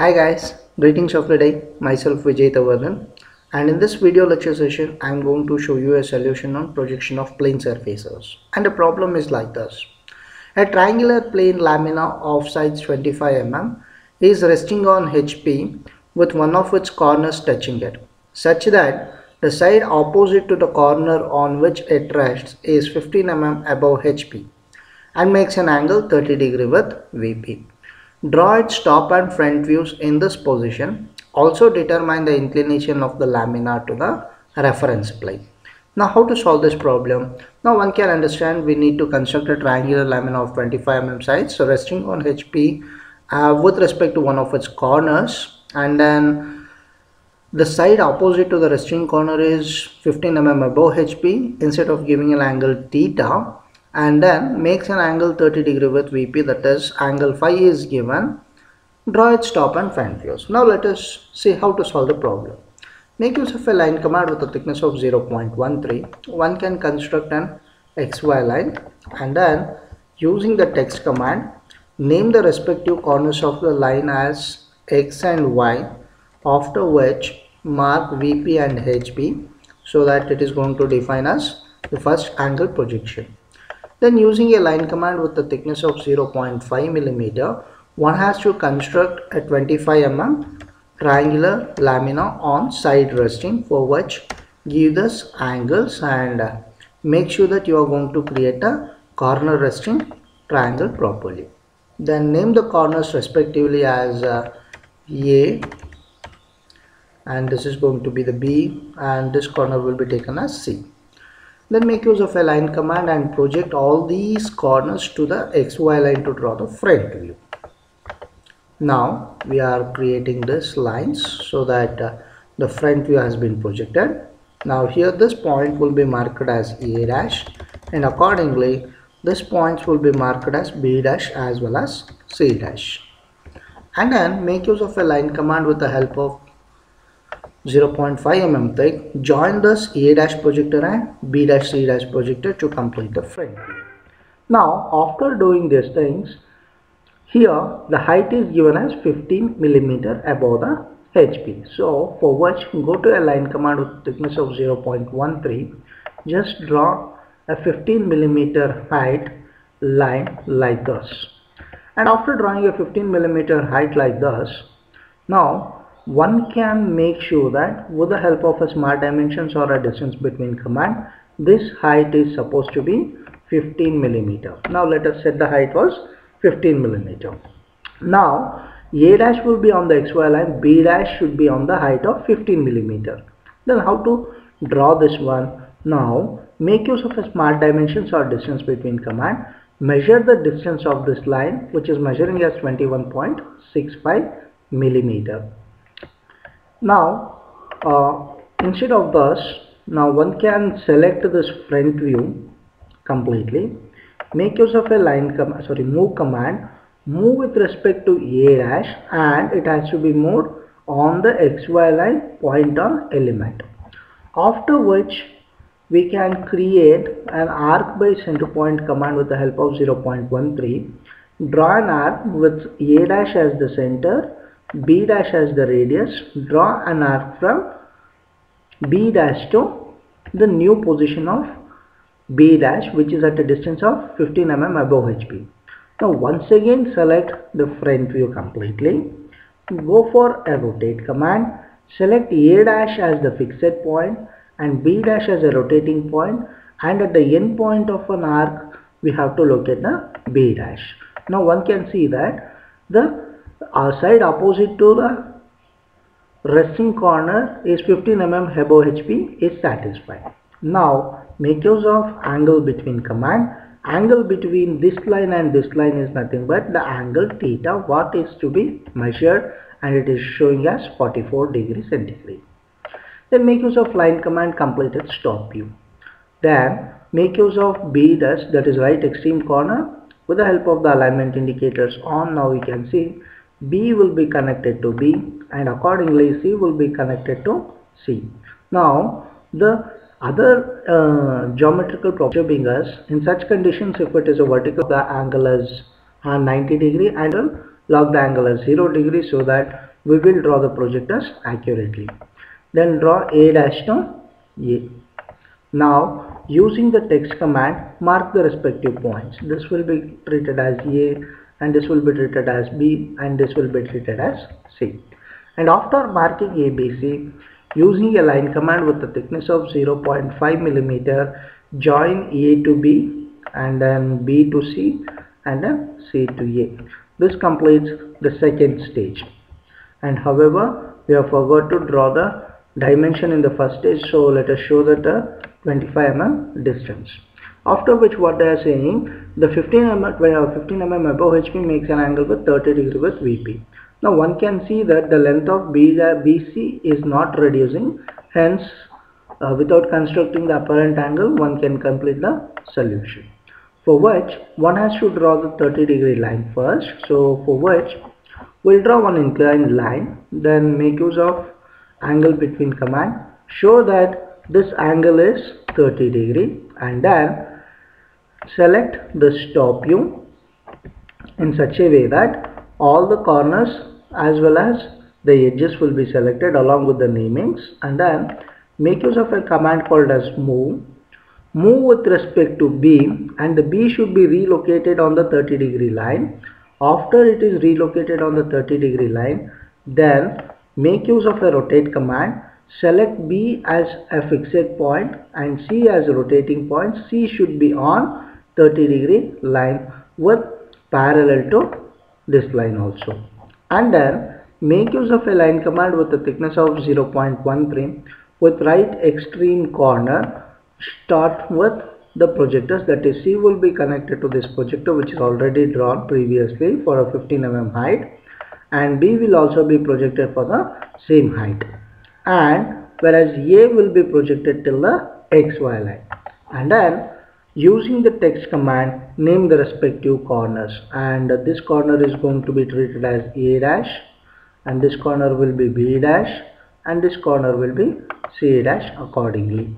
Hi guys, greetings of the day. Myself Vijetha Vardhan, and in this video lecture session I am going to show you a solution on projection of plane surfaces. And the problem is like this. A triangular plane lamina of size 25 mm is resting on HP with one of its corners touching it, such that the side opposite to the corner on which it rests is 15 mm above HP and makes an angle 30 degree with VP. Draw its top and front views in this position. Also determine the inclination of the lamina to the reference plane. Now how to solve this problem? Now one can understand we need to construct a triangular lamina of 25 mm size, so resting on HP with respect to one of its corners, and then the side opposite to the resting corner is 15 mm above HP. Instead of giving an angle theta, and then makes an angle 30 degree with VP, that is angle phi is given. Draw its top and front views. Now let us see how to solve the problem. Make use of a line command with a thickness of 0.13. One can construct an XY line, and then using the text command name the respective corners of the line as X and Y, after which mark VP and HP so that it is going to define as the first angle projection. Then using a line command with a thickness of 0.5 mm, one has to construct a 25 mm triangular lamina on side resting, for which give this angles and make sure that you are going to create a corner resting triangle properly. Then name the corners respectively as A, and this is going to be the B, and this corner will be taken as C. Then make use of a line command and project all these corners to the XY line to draw the front view. Now we are creating these lines so that the front view has been projected. Now here this point will be marked as A dash, and accordingly this points will be marked as B dash as well as C dash. And then make use of a line command with the help of 0.5 mm thick. Join this A dash projector and B dash C dash projector to complete the frame. Now after doing these things, here the height is given as 15 mm above the HP. So for which go to a line command with thickness of 0.13. Just draw a 15 mm height line like this. And after drawing a 15 mm height like this, now one can make sure that with the help of a smart dimensions or a distance between command, this height is supposed to be 15 mm. Now let us set the height was 15 mm. Now A dash will be on the XY line, B dash should be on the height of 15 mm. Then how to draw this one? Now make use of a smart dimensions or distance between command. Measure the distance of this line, which is measuring as 21.65 mm. Now instead of this, now one can select this front view completely. Make use of a line command, move command. Move with respect to A dash, and it has to be moved on the XY line point on element, after which we can create an arc by center point command with the help of 0.13. Draw an arc with A dash as the center, B dash as the radius. Draw an arc from B dash to the new position of B dash, which is at a distance of 15 mm above HP. Now once again select the front view completely. Go for a rotate command. Select A dash as the fixed point and B dash as a rotating point, and at the end point of an arc we have to locate the B dash. Now one can see that the side opposite to the resting corner is 15 mm above HP is satisfied. Now make use of angle between command. Angle between this line and this line is nothing but the angle theta, what is to be measured, and it is showing as 44 degrees centigrade. Then make use of line command, complete its top view. Then make use of B dash, that is right extreme corner, with the help of the alignment indicators on. Now we can see B will be connected to B, and accordingly C will be connected to C. Now the other geometrical property being as, in such conditions, if it is a vertical, the angle is 90 degree, and log the angle as 0 degree, so that we will draw the projectors accurately. Then draw A dash to A. Now using the text command, mark the respective points. This will be treated as A, and this will be treated as B, and this will be treated as C. And after marking A, B, C, using a line command with a thickness of 0.5 mm, join A to B, and then B to C, and then C to A. This completes the second stage. And however, we have forgot to draw the dimension in the first stage, so let us show that a 25 mm distance. After which, what they are saying, the 15 mm above HP makes an angle with 30 degree with VP. Now one can see that the length of BC is not reducing, hence without constructing the apparent angle, one can complete the solution. For which, one has to draw the 30 degree line first. So for which, we'll draw one inclined line, then make use of angle between command, show that this angle is 30 degree, and then select the top view in such a way that all the corners as well as the edges will be selected along with the namings, and then make use of a command called as move. Move with respect to B, and the B should be relocated on the 30 degree line. After it is relocated on the 30 degree line, then make use of a rotate command, select B as a fixed point and C as a rotating point. C should be on 30 degree line with parallel to this line also. And then make use of a line command with a thickness of 0.13 with right extreme corner. Start with the projectors, that is C will be connected to this projector which is already drawn previously for a 15 mm height, and B will also be projected for the same height, and whereas A will be projected till the XY line. And then using the text command, name the respective corners, and this corner is going to be treated as A dash, and this corner will be B dash, and this corner will be C dash accordingly.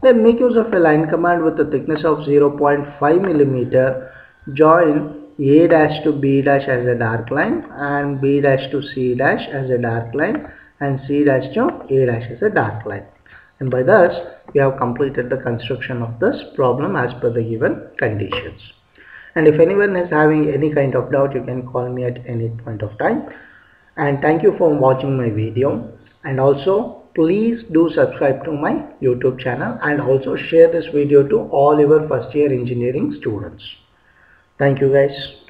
Then make use of a line command with a thickness of 0.5 mm, join A dash to B dash as a dark line, and B dash to C dash as a dark line, and C dash to A dash as a dark line. And by thus, we have completed the construction of this problem as per the given conditions. And if anyone is having any kind of doubt, you can call me at any point of time. And thank you for watching my video. And also, please do subscribe to my YouTube channel, and also share this video to all your first year engineering students. Thank you guys.